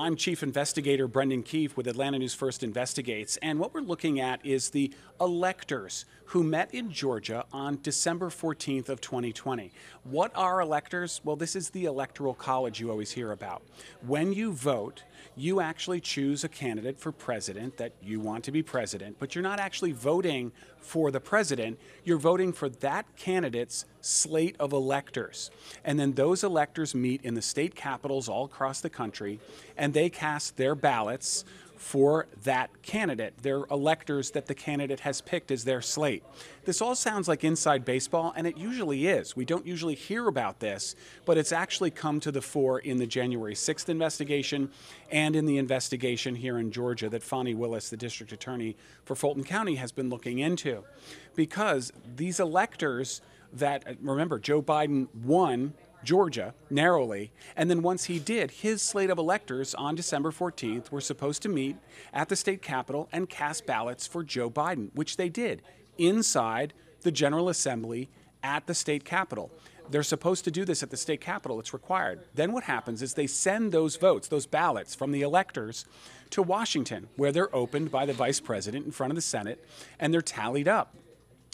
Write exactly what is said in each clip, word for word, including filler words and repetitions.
I'm Chief Investigator Brendan Keefe with Atlanta News First Investigates, and what we're looking at is the electors who met in Georgia on December fourteenth of twenty twenty. What are electors? Well, this is the Electoral College you always hear about. When you vote, you actually choose a candidate for president that you want to be president, but you're not actually voting for the president, you're voting for that candidate's slate of electors. And then those electors meet in the state capitals all across the country, and they cast their ballots for that candidate, their electors that the candidate has picked as their slate. This all sounds like inside baseball, and it usually is. We don't usually hear about this, but it's actually come to the fore in the January sixth investigation and in the investigation here in Georgia that Fani Willis, the district attorney for Fulton County, has been looking into. Because these electors that, remember, Joe Biden won Georgia narrowly, and then once he did, his slate of electors on December fourteenth were supposed to meet at the state capitol and cast ballots for Joe Biden, which they did inside the General Assembly at the state capitol. They're supposed to do this at the state capitol. It's required. Then what happens is they send those votes, those ballots from the electors to Washington, where they're opened by the vice president in front of the Senate, and they're tallied up.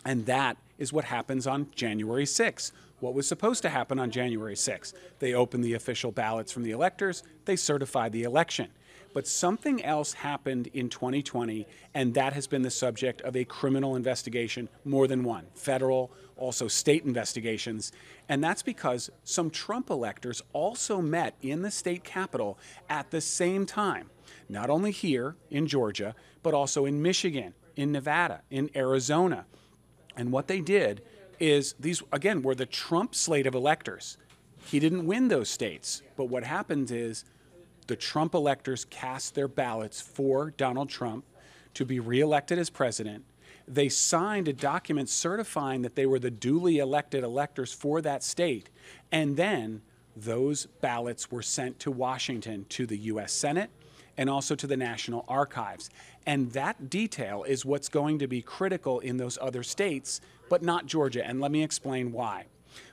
And that is what happens on January sixth. What was supposed to happen on January sixth? They opened the official ballots from the electors, they certified the election. But something else happened in twenty twenty, and that has been the subject of a criminal investigation, more than one, federal, also state investigations. And that's because some Trump electors also met in the state capitol at the same time, not only here in Georgia, but also in Michigan, in Nevada, in Arizona. And what they did is these, again, were the Trump slate of electors. He didn't win those states. But what happens is the Trump electors cast their ballots for Donald Trump to be reelected as president. They signed a document certifying that they were the duly elected electors for that state. And then those ballots were sent to Washington, to the U S Senate, and also to the National Archives. And that detail is what's going to be critical in those other states, but not Georgia, and let me explain why.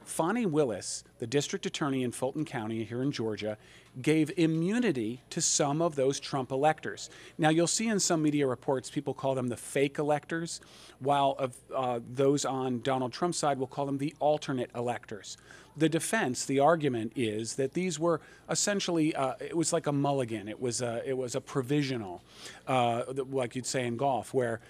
Fani Willis, the district attorney in Fulton County here in Georgia, gave immunity to some of those Trump electors. Now, you'll see in some media reports, people call them the fake electors, while of, uh, those on Donald Trump's side will call them the alternate electors. The defense, the argument is that these were essentially, uh, it was like a mulligan. It was a, it was a provisional, uh, like you'd say in golf, where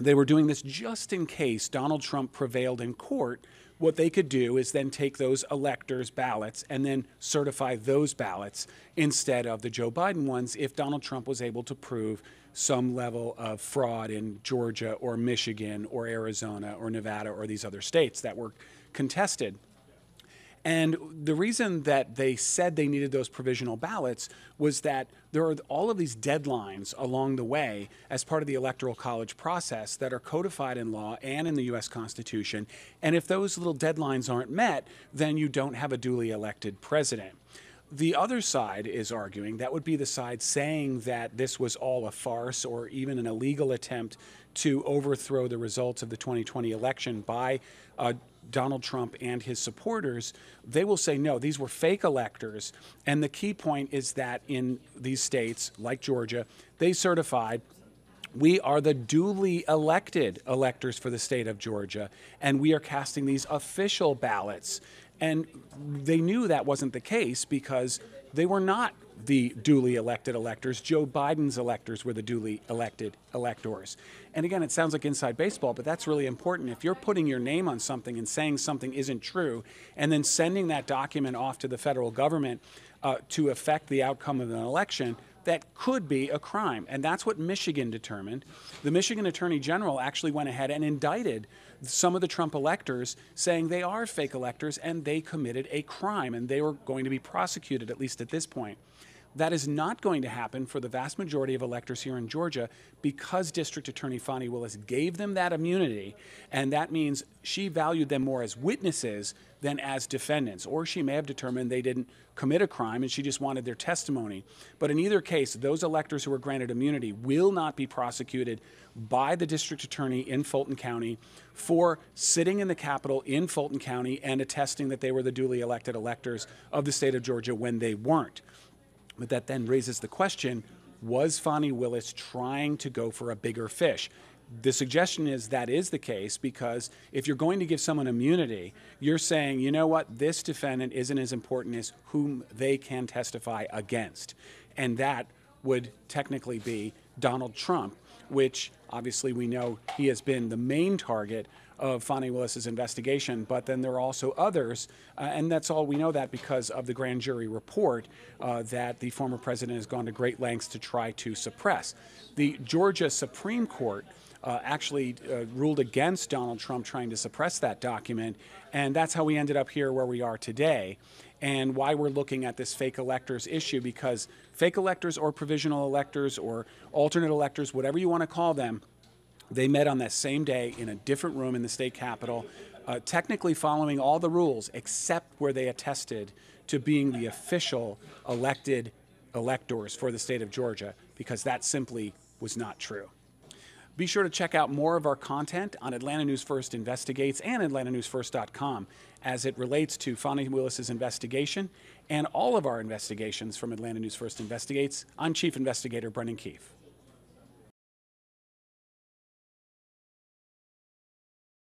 they were doing this just in case Donald Trump prevailed in court. What they could do is then take those electors' ballots and then certify those ballots instead of the Joe Biden ones if Donald Trump was able to prove some level of fraud in Georgia or Michigan or Arizona or Nevada or these other states that were contested. And the reason that they said they needed those provisional ballots was that there are all of these deadlines along the way as part of the Electoral College process that are codified in law and in the U S Constitution. And if those little deadlines aren't met, then you don't have a duly elected president. The other side is arguing, that would be the side saying that this was all a farce or even an illegal attempt to overthrow the results of the twenty twenty election by uh, Donald Trump and his supporters. They will say, no, these were fake electors. And the key point is that in these states, like Georgia, they certified, we are the duly elected electors for the state of Georgia, and we are casting these official ballots. And they knew that wasn't the case because they were not the duly elected electors. Joe Biden's electors were the duly elected electors. And again, it sounds like inside baseball, but that's really important. If you're putting your name on something and saying something isn't true, and then sending that document off to the federal government uh, to affect the outcome of an election, that could be a crime. And that's what Michigan determined. The Michigan Attorney General actually went ahead and indicted some of the Trump electors, saying they are fake electors and they committed a crime and they were going to be prosecuted, at least at this point. That is not going to happen for the vast majority of electors here in Georgia because District Attorney Fani Willis gave them that immunity, and that means she valued them more as witnesses than as defendants, or she may have determined they didn't commit a crime and she just wanted their testimony. But in either case, those electors who were granted immunity will not be prosecuted by the district attorney in Fulton County for sitting in the Capitol in Fulton County and attesting that they were the duly elected electors of the state of Georgia when they weren't. But that then raises the question, was Fani Willis trying to go for a bigger fish? The suggestion is that is the case, because if you're going to give someone immunity, you're saying, you know what, this defendant isn't as important as whom they can testify against. And that would technically be Donald Trump, which obviously we know he has been the main target of Fani Willis's investigation, but then there are also others, uh, and that's all we know that because of the grand jury report uh, that the former president has gone to great lengths to try to suppress. The Georgia Supreme Court Uh, actually uh, ruled against Donald Trump trying to suppress that document. And that's how we ended up here where we are today, and why we're looking at this fake electors issue, because fake electors or provisional electors or alternate electors, whatever you want to call them, they met on that same day in a different room in the state capitol, uh, technically following all the rules except where they attested to being the official elected electors for the state of Georgia, because that simply was not true. Be sure to check out more of our content on Atlanta News First Investigates and atlanta news first dot com as it relates to Fani Willis's investigation and all of our investigations from Atlanta News First Investigates. I'm Chief Investigator Brendan Keefe.